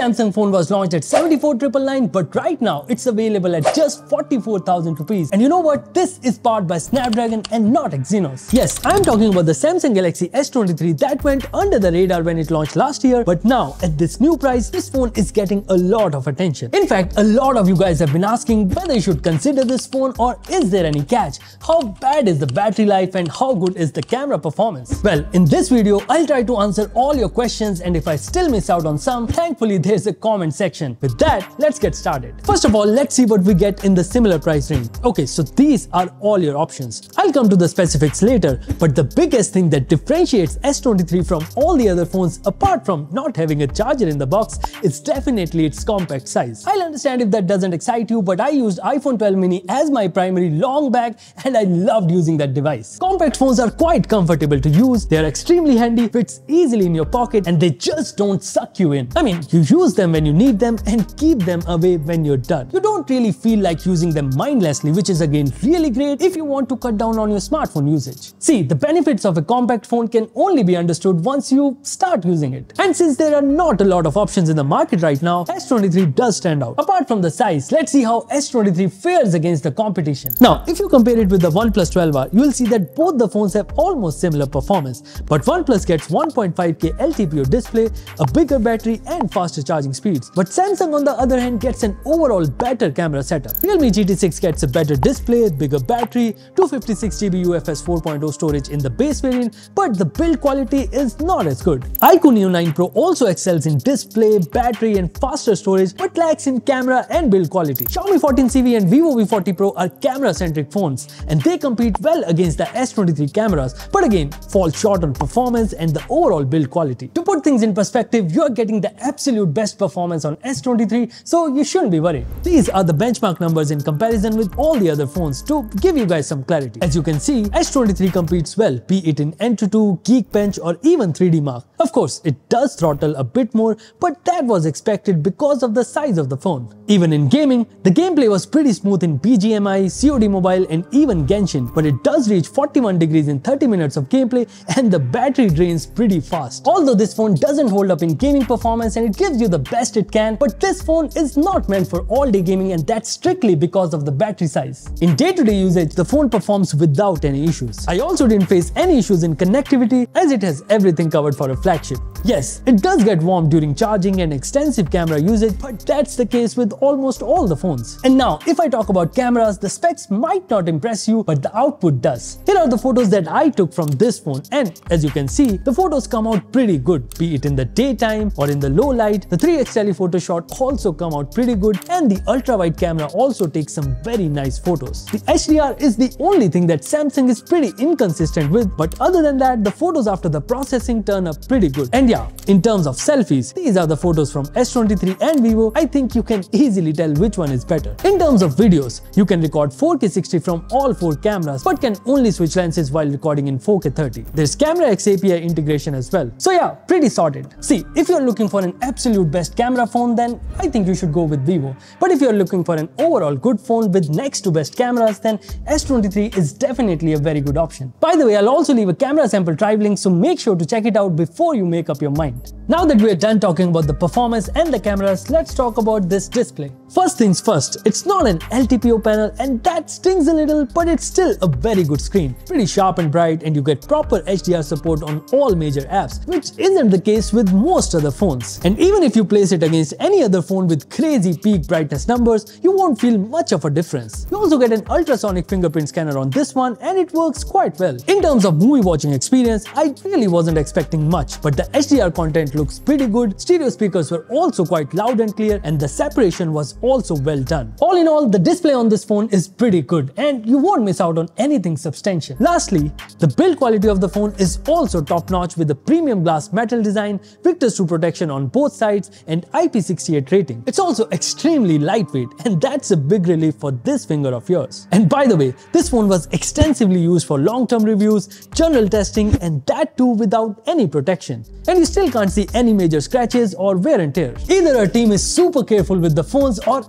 Samsung phone was launched at 74,999, but right now it's available at just 44,000 rupees. And you know what? This is powered by Snapdragon and not Exynos. Yes, I'm talking about the Samsung Galaxy S23 that went under the radar when it launched last year, but now at this new price, this phone is getting a lot of attention. In fact, a lot of you guys have been asking whether you should consider this phone or is there any catch? How bad is the battery life and how good is the camera performance? Well, in this video, I'll try to answer all your questions, and if I still miss out on some, thankfully there's a comment section. With that, let's get started. First of all, let's see what we get in the similar price range. Okay, so these are all your options. I'll come to the specifics later, but the biggest thing that differentiates S23 from all the other phones, apart from not having a charger in the box, is definitely its compact size. I'll understand if that doesn't excite you, but I used iPhone 12 mini as my primary long back and I loved using that device. Compact phones are quite comfortable to use, they are extremely handy, fits easily in your pocket, and they just don't suck you in. I mean, you use them when you need them and keep them away when you're done. You don't really feel like using them mindlessly, which is again really great if you want to cut down on your smartphone usage. See, the benefits of a compact phone can only be understood once you start using it. And since there are not a lot of options in the market right now, S23 does stand out. Apart from the size, let's see how S23 fares against the competition. Now, if you compare it with the OnePlus 12R, you will see that both the phones have almost similar performance, but OnePlus gets 1.5K LTPO display, a bigger battery and faster charging speeds. But Samsung on the other hand gets an overall better camera setup. Realme GT6 gets a better display, bigger battery, 256GB UFS 4.0 storage in the base variant, but the build quality is not as good. iQoo Neo 9 Pro also excels in display, battery and faster storage, but lacks in camera and build quality. Xiaomi 14CV and Vivo V40 Pro are camera centric phones and they compete well against the S23 cameras, but again fall short on performance and the overall build quality. To put things in perspective, you're getting the absolute best performance on S23, so you shouldn't be worried. These are the benchmark numbers in comparison with all the other phones to give you guys some clarity. As you can see, S23 competes well, be it in AnTuTu, Geekbench or even 3D Mark. Of course, it does throttle a bit more, but that was expected because of the size of the phone. Even in gaming, the gameplay was pretty smooth in BGMI, COD Mobile and even Genshin, but it does reach 41 degrees in 30 minutes of gameplay and the battery drains pretty fast. Although this phone doesn't hold up in gaming performance and it gives you the best it can, but this phone is not meant for all day gaming and that's strictly because of the battery size. In day-to-day usage, the phone performs without any issues. I also didn't face any issues in connectivity as it has everything covered for a flagship. Yes, it does get warm during charging and extensive camera usage, but that's the case with almost all the phones. And now, if I talk about cameras, the specs might not impress you, but the output does. Here are the photos that I took from this phone and as you can see, the photos come out pretty good, be it in the daytime or in the low light. The 3x telephoto shot also come out pretty good and the ultra-wide camera also takes some very nice photos. The HDR is the only thing that Samsung is pretty inconsistent with, but other than that, the photos after the processing turn up pretty good. And yeah, in terms of selfies, these are the photos from S23 and Vivo. I think you can easily tell which one is better. In terms of videos, you can record 4K 60 from all four cameras, but can only switch lenses while recording in 4K 30. There's Camera X API integration as well. So yeah, pretty sorted. See, if you're looking for an absolute best camera phone, then I think you should go with Vivo. But if you're looking for an overall good phone with next to best cameras, then S23 is definitely a very good option. By the way, I'll also leave a camera sample trial link, so make sure to check it out before you make up your mind. Now that we're done talking about the performance and the cameras, let's talk about this display. First things first, it's not an LTPO panel and that stings a little, but it's still a very good screen. Pretty sharp and bright and you get proper HDR support on all major apps, which isn't the case with most other phones. And even if you place it against any other phone with crazy peak brightness numbers, you won't feel much of a difference. You also get an ultrasonic fingerprint scanner on this one and it works quite well. In terms of movie watching experience, I really wasn't expecting much, but the HDR content looks pretty good, stereo speakers were also quite loud and clear, and the separation was also well done. All in all, the display on this phone is pretty good and you won't miss out on anything substantial. Lastly, the build quality of the phone is also top-notch with a premium glass metal design, Victus 2 protection on both sides and IP68 rating. It's also extremely lightweight and that's a big relief for this finger of yours. And by the way, this phone was extensively used for long-term reviews, general testing and that too without any protection. And you still can't see any major scratches or wear and tear. Either our team is super careful with the phones or…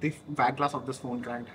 the back glass of this phone cracked.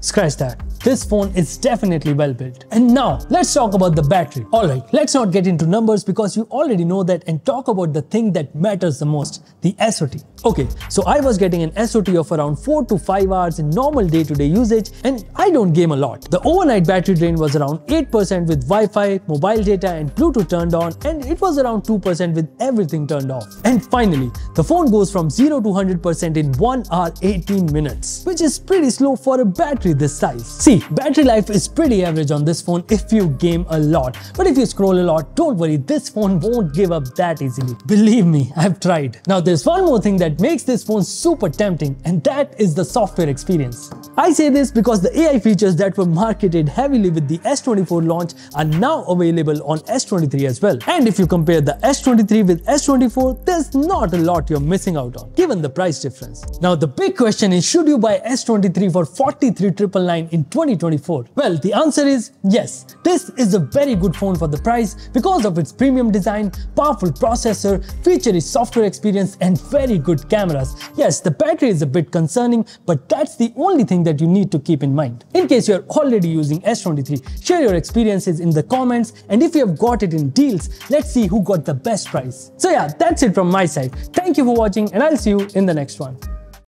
Scratch that. This phone is definitely well built. And now let's talk about the battery. Alright, let's not get into numbers because you already know that, and talk about the thing that matters the most, the SOT. Okay, so I was getting an SOT of around 4 to 5 hours in normal day-to-day usage, and I don't game a lot. The overnight battery drain was around 8% with Wi-Fi, mobile data and Bluetooth turned on, and it was around 2% with everything turned off. And finally, the phone goes from 0 to 100% in 1 hour 18 minutes, which is pretty slow for a battery this size. See, battery life is pretty average on this phone if you game a lot, but if you scroll a lot, don't worry, this phone won't give up that easily. Believe me, I've tried. Now there's one more thing that makes this phone super tempting, and that is the software experience. I say this because the AI features that were marketed heavily with the S24 launch are now available on S23 as well. And if you compare the S23 with S24, there's not a lot you're missing out on, given the price difference. Now the big question is, should you buy S23 for 43,999 in 2024? Well, the answer is yes. This is a very good phone for the price because of its premium design, powerful processor, featurey software experience and very good cameras. Yes, the battery is a bit concerning, but that's the only thing that you need to keep in mind. In case you're already using S23, share your experiences in the comments, and if you have got it in deals, let's see who got the best price. So yeah, that's it from my side. Thank you for watching, and I'll see you in the next one.